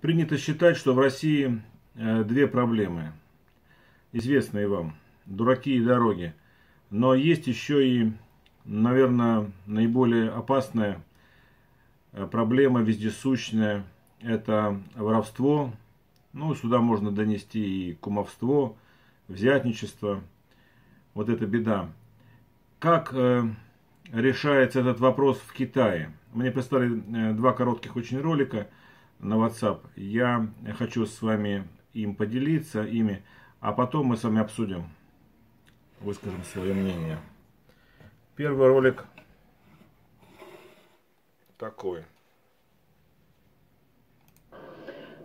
Принято считать, что в России две проблемы, известные вам, дураки и дороги. Но есть еще и, наверное, наиболее опасная проблема, вездесущная, это воровство. Ну, сюда можно донести и кумовство, взятничество. Вот это беда. Как решается этот вопрос в Китае? Мне прислали два коротких очень ролика на WhatsApp. Я хочу с вами им поделиться, а потом мы с вами обсудим, выскажем свое мнение. Первый ролик такой.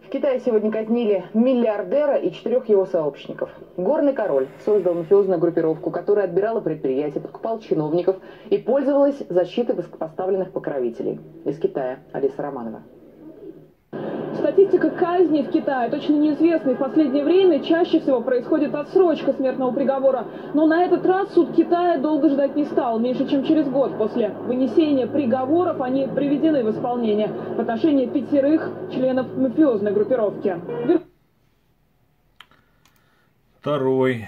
В Китае сегодня казнили миллиардера и четырех его сообщников. Горный король создал мафиозную группировку, которая отбирала предприятия, подкупал чиновников и пользовалась защитой высокопоставленных покровителей. Из Китая Алиса Романова. Статистика казни в Китае точно неизвестна, и в последнее время чаще всего происходит отсрочка смертного приговора. Но на этот раз суд Китая долго ждать не стал. Меньше чем через год после вынесения приговоров они приведены в исполнение в отношении пятерых членов мафиозной группировки. Второй.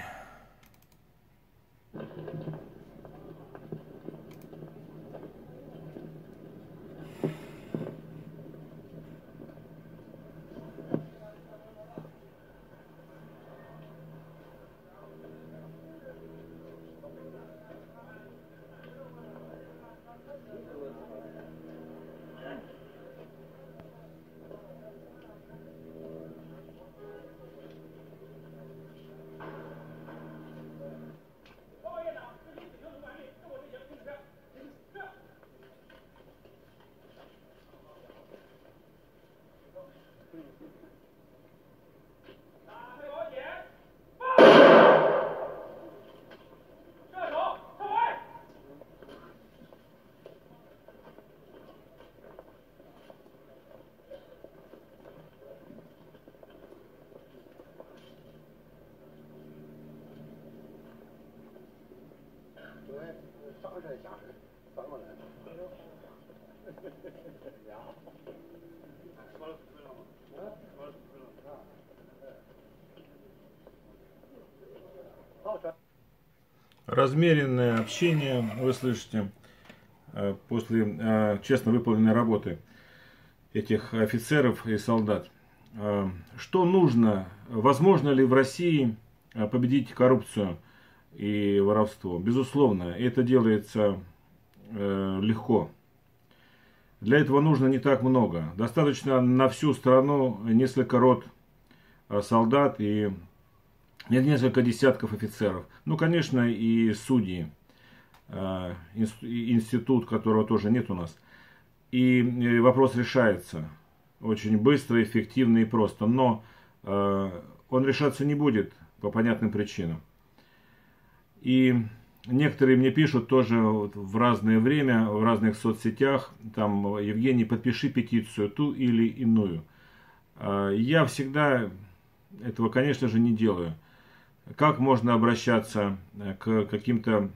Размеренное общение, вы слышите, после честно выполненной работы этих офицеров и солдат. Что нужно? Возможно ли в России победить коррупцию и воровство? Безусловно, это делается легко. Для этого нужно не так много. Достаточно на всю страну несколько рот солдат и несколько десятков офицеров. Ну, конечно, и судьи, институт, которого тоже нет у нас. И вопрос решается очень быстро, эффективно и просто. Но он решаться не будет по понятным причинам. И некоторые мне пишут тоже в разное время, в разных соцсетях, там, Евгений, подпиши петицию, ту или иную. Я всегда этого, конечно же, не делаю. Как можно обращаться к каким-то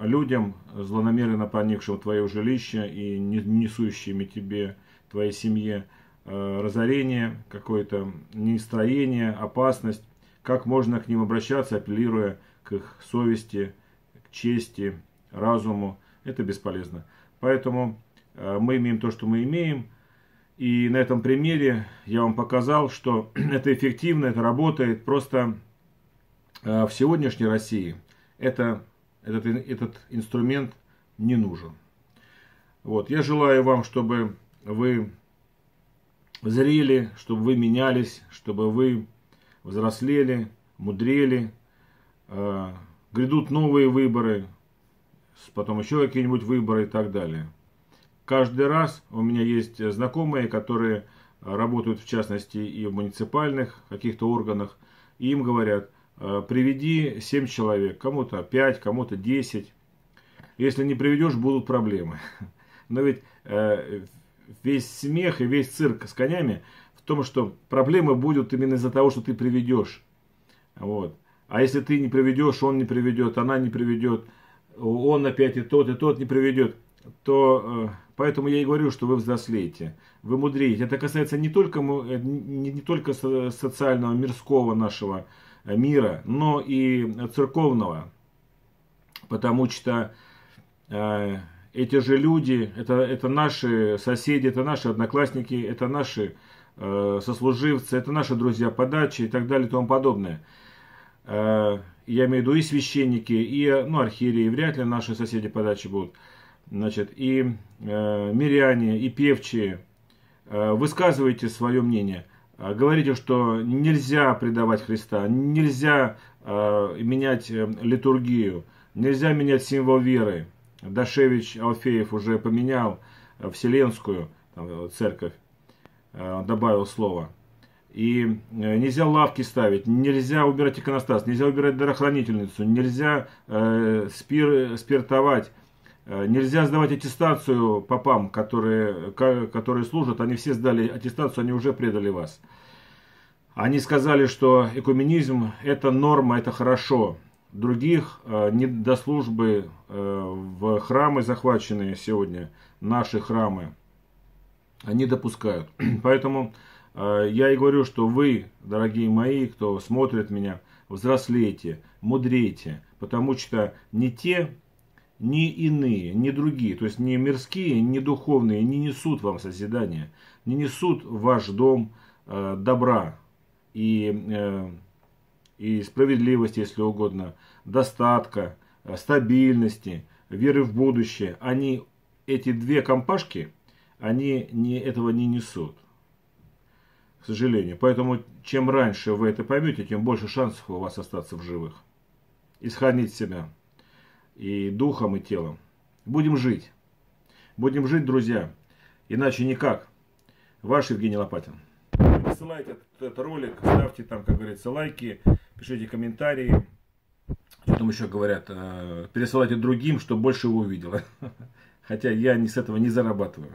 людям, злонамеренно проникшим в твое жилище и несущими тебе, твоей семье, разорение, какое-то нестроение, опасность? Как можно к ним обращаться, апеллируя к их совести, к чести, разуму? Это бесполезно. Поэтому мы имеем то, что мы имеем. И на этом примере я вам показал, что это эффективно, это работает. Просто в сегодняшней России этот инструмент не нужен. Вот. Я желаю вам, чтобы вы зрели, чтобы вы менялись, чтобы вы взрослели, мудрели. Грядут новые выборы, потом еще какие-нибудь выборы и так далее. Каждый раз у меня есть знакомые, которые работают, в частности, и в муниципальных каких-то органах. И им говорят, приведи 7 человек, кому-то 5, кому-то 10. Если не приведешь, будут проблемы. Но ведь весь смех и весь цирк с конями в том, что проблемы будут именно из-за того, что ты приведешь. Вот. А если ты не приведешь, он не приведет, она не приведет, он опять и тот не приведет, то Поэтому я и говорю, что вы взрослеете, вы мудреете. Это касается не только социального, мирского нашего мира, но и церковного. Потому что эти же люди, это наши соседи, это наши одноклассники, это наши сослуживцы, это наши друзья по даче и так далее и тому подобное. Я имею в виду и священники, и архиереи, вряд ли наши соседи по даче будут. Значит, и миряне, и певчие, высказывайте свое мнение. Говорите, что нельзя предавать Христа, нельзя менять литургию, нельзя менять символ веры. Дашевич Алфеев уже поменял Вселенскую церковь, добавил слово. И нельзя лавки ставить, нельзя убирать иконостас, нельзя убирать дарохранительницу, нельзя спиртовать. Нельзя сдавать аттестацию попам, которые служат. Они все сдали аттестацию, они уже предали вас. Они сказали, что экуменизм – это норма, это хорошо. Других до службы в храмы, захваченные сегодня, наши храмы, они допускают. Поэтому я и говорю, что вы, дорогие мои, кто смотрит меня, взрослейте, мудрейте. Потому что не те... ни иные, ни другие, то есть ни мирские, ни духовные, не несут вам созидания, не несут в ваш дом добра и справедливости, если угодно, достатка, стабильности, веры в будущее. Они, эти две компашки, они этого не несут, к сожалению. Поэтому чем раньше вы это поймете, тем больше шансов у вас остаться в живых и сохранить себя. И духом, и телом. Будем жить. Будем жить, друзья. Иначе никак. Ваш Евгений Лопатин. Ссылайте этот ролик, ставьте там, как говорится, лайки, пишите комментарии. Что там еще говорят? Пересылайте другим, чтобы больше его увидело. Хотя я с этого не зарабатываю.